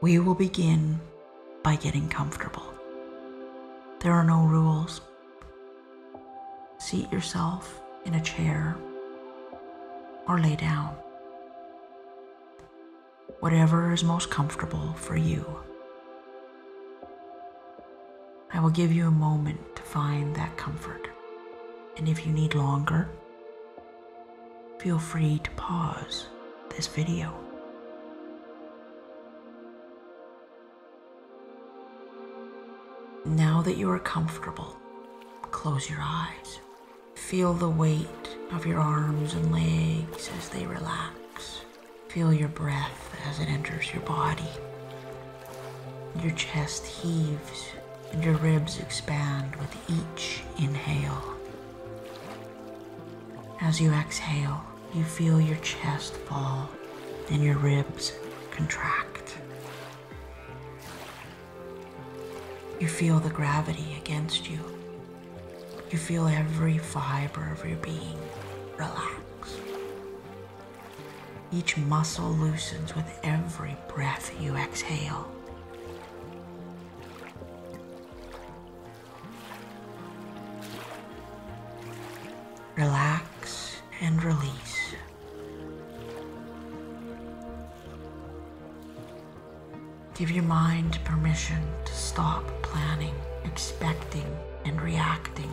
We will begin by getting comfortable. There are no rules. Seat yourself in a chair or lay down. Whatever is most comfortable for you. I will give you a moment to find that comfort. And if you need longer, feel free to pause this video. Now that you are comfortable, close your eyes. Feel the weight of your arms and legs as they relax. Feel your breath as it enters your body. Your chest heaves and your ribs expand with each inhale. As you exhale, you feel your chest fall and your ribs contract. You feel the gravity against you. You feel every fiber of your being relax. Each muscle loosens with every breath you exhale. Relax and release. Give your mind permission to stop planning, expecting, and reacting.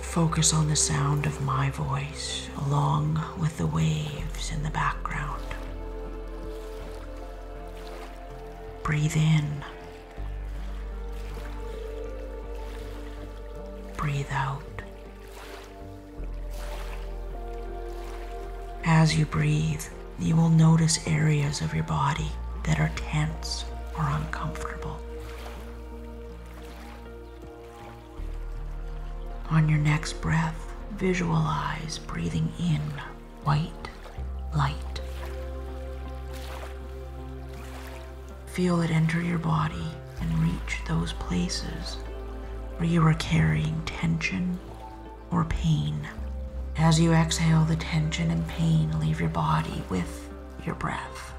Focus on the sound of my voice, along with the waves in the background. Breathe in. Breathe out. As you breathe, you will notice areas of your body that are tense or uncomfortable. On your next breath, visualize breathing in white light. Feel it enter your body and reach those places where you are carrying tension or pain. As you exhale, the tension and pain leave your body with your breath.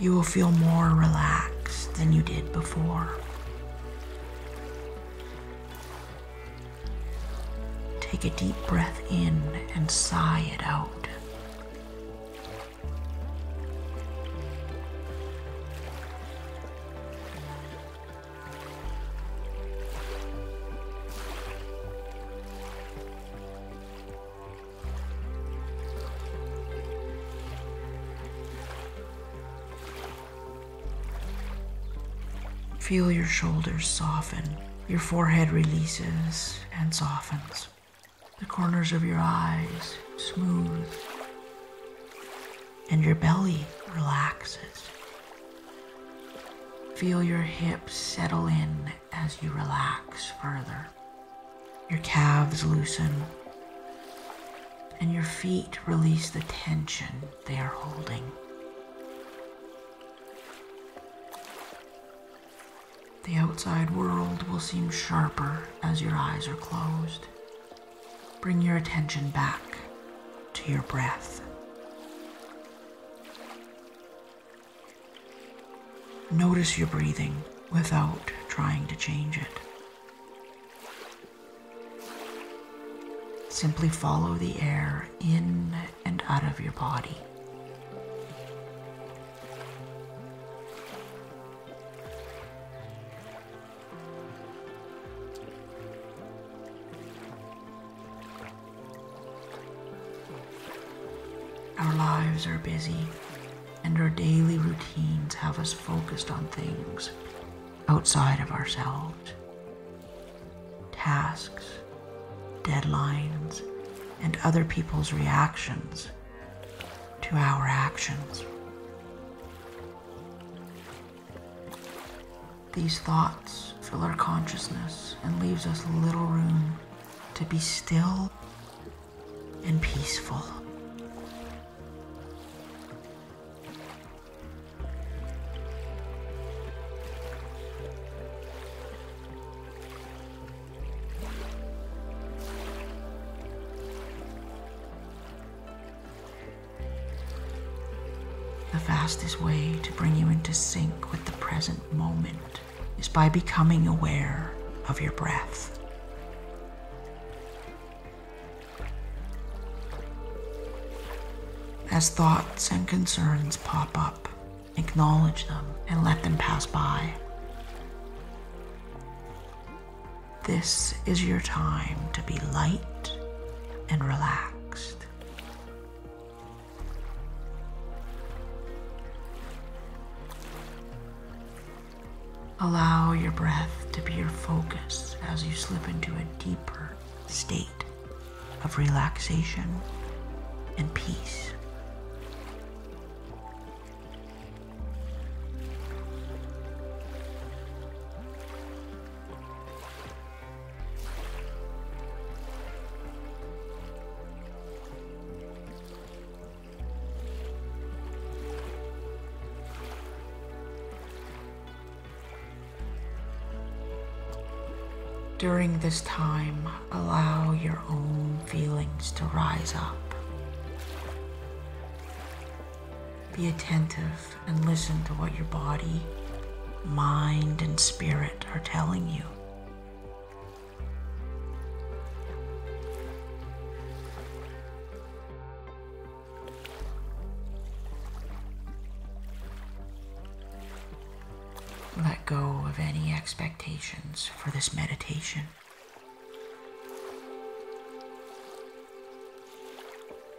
You will feel more relaxed than you did before. Take a deep breath in and sigh it out. Feel your shoulders soften, your forehead releases and softens, the corners of your eyes smooth, and your belly relaxes. Feel your hips settle in as you relax further. Your calves loosen, and your feet release the tension they are holding. The outside world will seem sharper as your eyes are closed. Bring your attention back to your breath. Notice your breathing without trying to change it. Simply follow the air in and out of your body. Are busy, and our daily routines have us focused on things outside of ourselves. Tasks, deadlines, and other people's reactions to our actions. These thoughts fill our consciousness and leaves us little room to be still and peaceful. The fastest way to bring you into sync with the present moment is by becoming aware of your breath. As thoughts and concerns pop up, acknowledge them and let them pass by. This is your time to be light and relaxed. Allow your breath to be your focus as you slip into a deeper state of relaxation and peace. During this time, allow your own feelings to rise up. Be attentive and listen to what your body, mind, and spirit are telling you. Let go of any expectations for this meditation.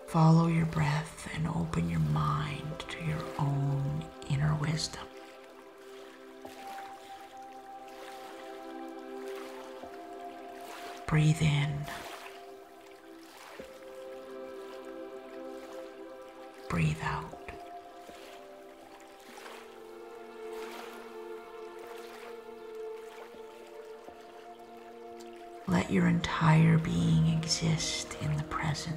Follow your breath and open your mind to your own inner wisdom. Breathe in. Breathe out. Let your entire being exist in the present.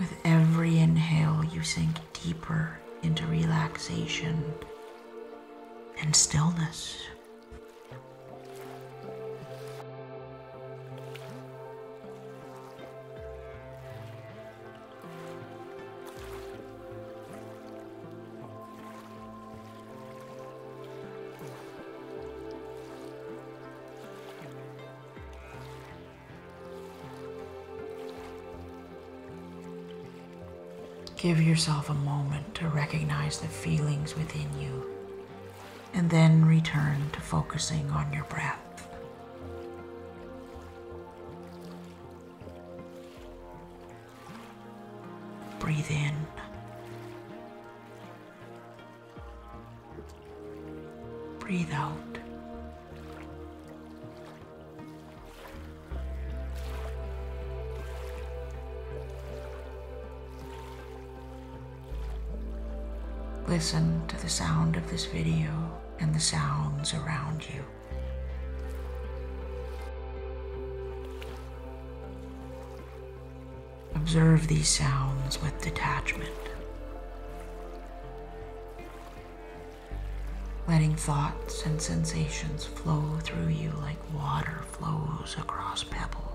With every inhale, you sink deeper into relaxation and stillness. Give yourself a moment to recognize the feelings within you, and then return to focusing on your breath. Breathe in. Breathe out. Listen to the sound of this video and the sounds around you. Observe these sounds with detachment, letting thoughts and sensations flow through you like water flows across pebbles.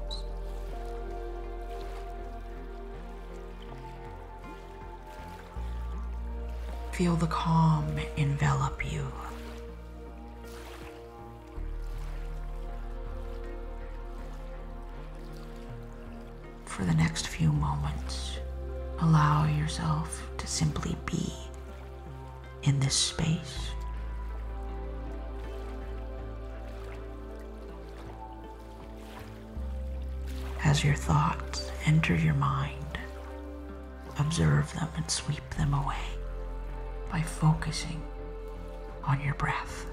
Feel the calm envelop you. For the next few moments, allow yourself to simply be in this space. As your thoughts enter your mind, observe them and sweep them away by focusing on your breath.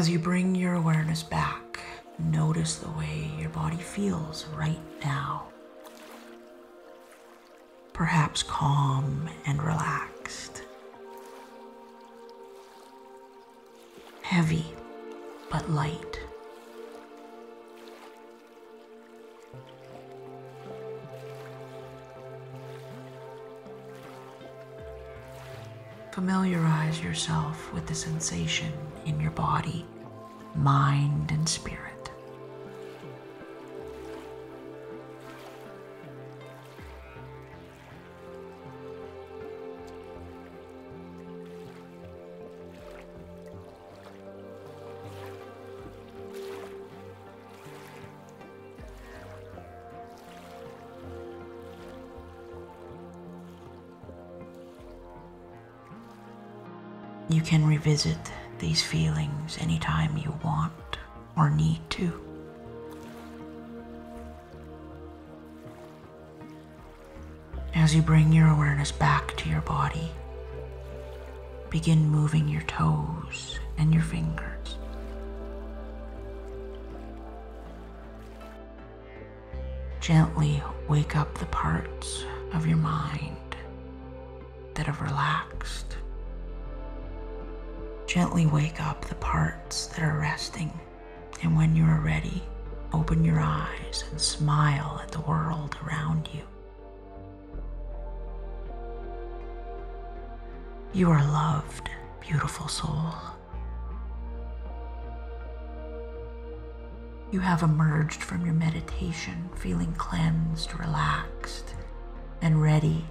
As you bring your awareness back, notice the way your body feels right now. Perhaps calm and relaxed. Heavy, but light. Familiarize yourself with the sensation in your body, mind, and spirit. You can revisit these feelings anytime you want or need to. As you bring your awareness back to your body, begin moving your toes and your fingers. Gently wake up the parts of your mind that have relaxed. Gently wake up the parts that are resting, and when you are ready, open your eyes and smile at the world around you. You are loved, beautiful soul. You have emerged from your meditation feeling cleansed, relaxed, and ready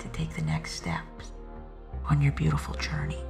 to take the next steps on your beautiful journey.